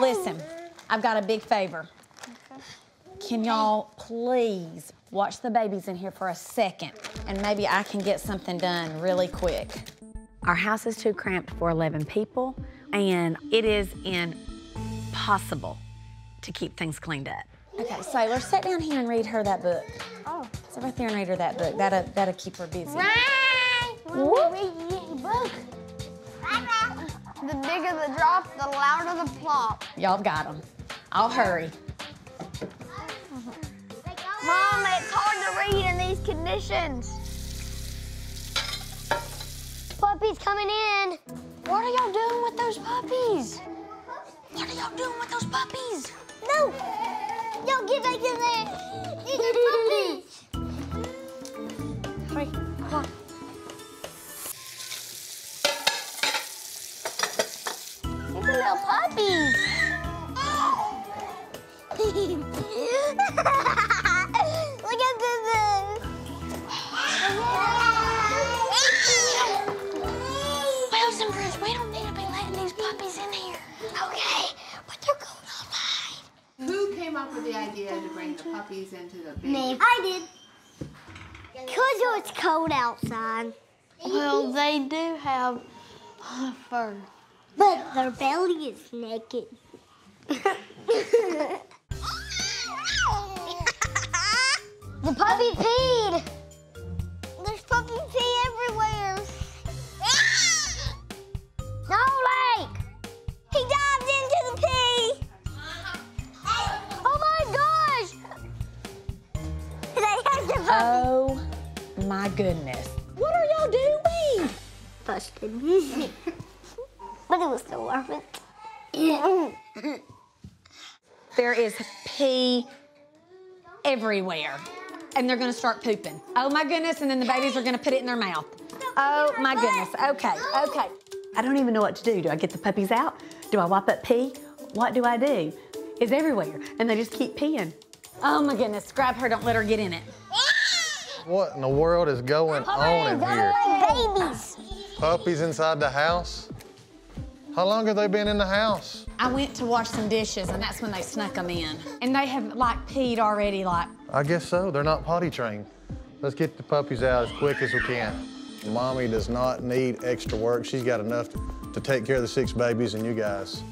Listen, I've got a big favor. Can y'all please watch the babies in here for a second, and maybe I can get something done really quick. Our house is too cramped for 11 people, and it is impossible to keep things cleaned up. Okay, Sailor, sit down here and read her that book. Oh. Sit right there and read her that book. That'll keep her busy. Right! When we read your book. The bigger the drop, the louder the plop. Y'all got them. I'll hurry. Mom, it's hard to read in these conditions. Puppies coming in. What are y'all doing with those puppies? What are y'all doing with those puppies? No! Y'all get back in there. These are puppies. Hurry, come on. These are little puppies. With the idea to bring the puppies into the baby? Me. I did. Because it's cold outside. Well, they do have fur. But their belly is naked. The puppy peed. There's puppy pee everywhere. No, Lake. He dived into the pee. Oh my goodness. What are y'all doing? Busted. But it was so worth it. There is pee everywhere. And they're gonna start pooping. Oh my goodness, and then the babies are gonna put it in their mouth. Oh my goodness. Okay, okay. I don't even know what to do. Do I get the puppies out? Do I wipe up pee? What do I do? It's everywhere. And they just keep peeing. Oh my goodness, grab her, don't let her get in it. What in the world is going on in here? Babies. Puppies inside the house? How long have they been in the house? I went to wash some dishes, and that's when they snuck them in. And they have, like, peed already, like... I guess so. They're not potty trained. Let's get the puppies out as quick as we can. Mommy does not need extra work. She's got enough to take care of the 6 babies and you guys.